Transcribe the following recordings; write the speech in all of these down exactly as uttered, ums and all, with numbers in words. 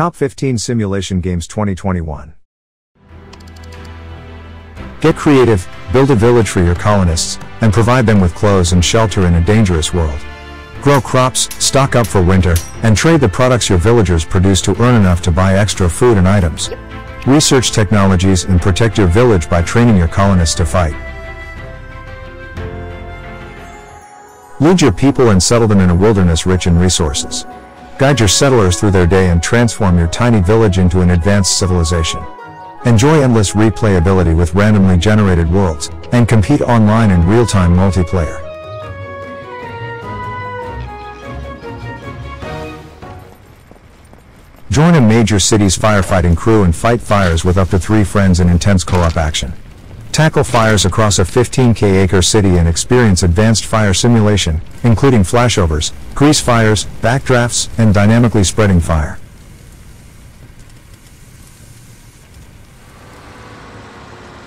Top fifteen Simulation Games twenty twenty-one. Get creative, build a village for your colonists, and provide them with clothes and shelter in a dangerous world. Grow crops, stock up for winter, and trade the products your villagers produce to earn enough to buy extra food and items. Research technologies and protect your village by training your colonists to fight. Lead your people and settle them in a wilderness rich in resources. Guide your settlers through their day and transform your tiny village into an advanced civilization. Enjoy endless replayability with randomly generated worlds, and compete online in real-time multiplayer. Join a major city's firefighting crew and fight fires with up to three friends in intense co-op action. Tackle fires across a fifteen K acre city and experience advanced fire simulation, including flashovers, grease fires, backdrafts, and dynamically spreading fire.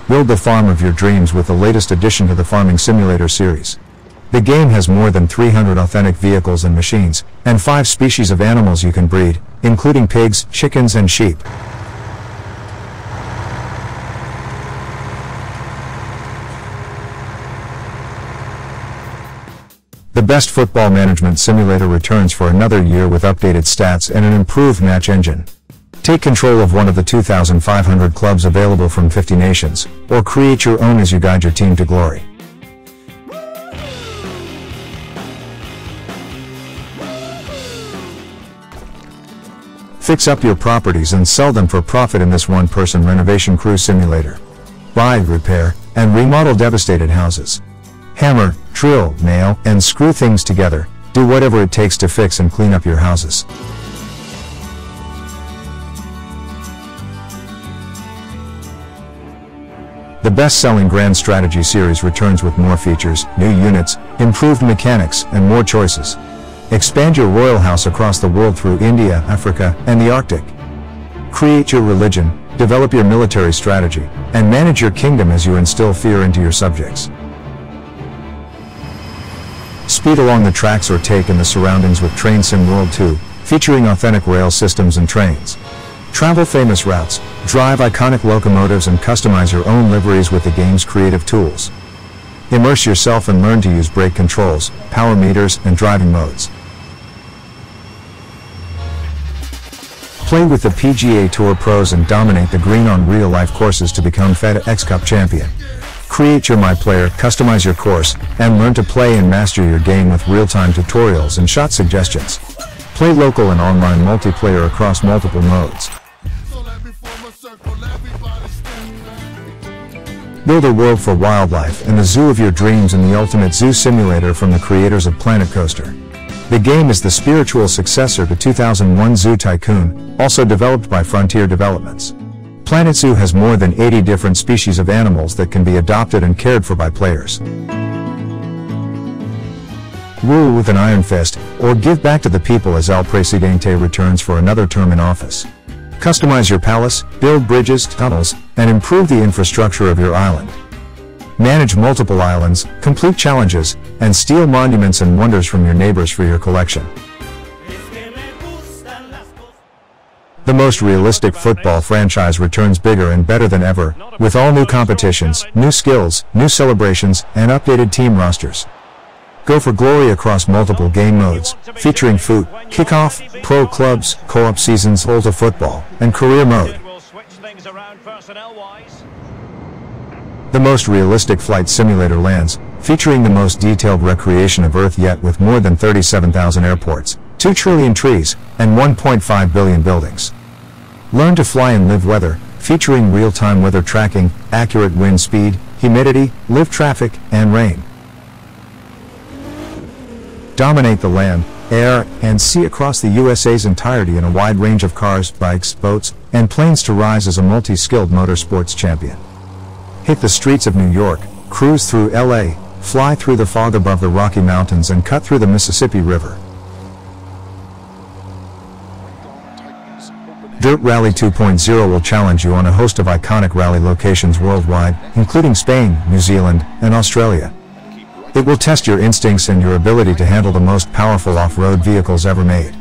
Build the farm of your dreams with the latest addition to the Farming Simulator series. The game has more than three hundred authentic vehicles and machines, and five species of animals you can breed, including pigs, chickens, and sheep. The best football management simulator returns for another year with updated stats and an improved match engine. Take control of one of the two thousand five hundred clubs available from fifty nations, or create your own as you guide your team to glory. Fix up your properties and sell them for profit in this one-person renovation crew simulator. Buy, repair, and remodel devastated houses. Hammer, drill, nail, and screw things together. Do whatever it takes to fix and clean up your houses. The best-selling Grand Strategy series returns with more features, new units, improved mechanics, and more choices. Expand your royal house across the world through India, Africa, and the Arctic. Create your religion, develop your military strategy, and manage your kingdom as you instill fear into your subjects. Speed along the tracks or take in the surroundings with Train Sim World two, featuring authentic rail systems and trains. Travel famous routes, drive iconic locomotives, and customize your own liveries with the game's creative tools. Immerse yourself and learn to use brake controls, power meters, and driving modes. Play with the P G A Tour pros and dominate the green on real-life courses to become FedEx Cup champion. Create your MyPlayer, customize your course, and learn to play and master your game with real-time tutorials and shot suggestions. Play local and online multiplayer across multiple modes. Build a world for wildlife and the zoo of your dreams in the Ultimate Zoo Simulator from the creators of Planet Coaster. The game is the spiritual successor to two thousand one Zoo Tycoon, also developed by Frontier Developments. Planet Zoo has more than eighty different species of animals that can be adopted and cared for by players. Rule with an iron fist, or give back to the people as El Presidente returns for another term in office. Customize your palace, build bridges, tunnels, and improve the infrastructure of your island. Manage multiple islands, complete challenges, and steal monuments and wonders from your neighbors for your collection. The most realistic football franchise returns bigger and better than ever, with all new competitions, new skills, new celebrations, and updated team rosters. Go for glory across multiple game modes, featuring FUT, kickoff, pro clubs, co-op seasons, ultra football, and career mode. The most realistic flight simulator lands, featuring the most detailed recreation of Earth yet, with more than thirty-seven thousand airports, two trillion trees, and one point five billion buildings. Learn to fly and live weather, featuring real-time weather tracking, accurate wind speed, humidity, live traffic, and rain. Dominate the land, air, and sea across the U S A's entirety in a wide range of cars, bikes, boats, and planes to rise as a multi-skilled motorsports champion. Hit the streets of New York, cruise through L A, fly through the fog above the Rocky Mountains, and cut through the Mississippi River. DiRT Rally two point oh will challenge you on a host of iconic rally locations worldwide, including Spain, New Zealand, and Australia. It will test your instincts and your ability to handle the most powerful off-road vehicles ever made.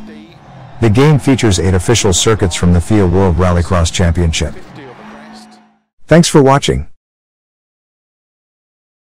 The game features eight official circuits from the F I A World Rallycross Championship. Thanks for watching.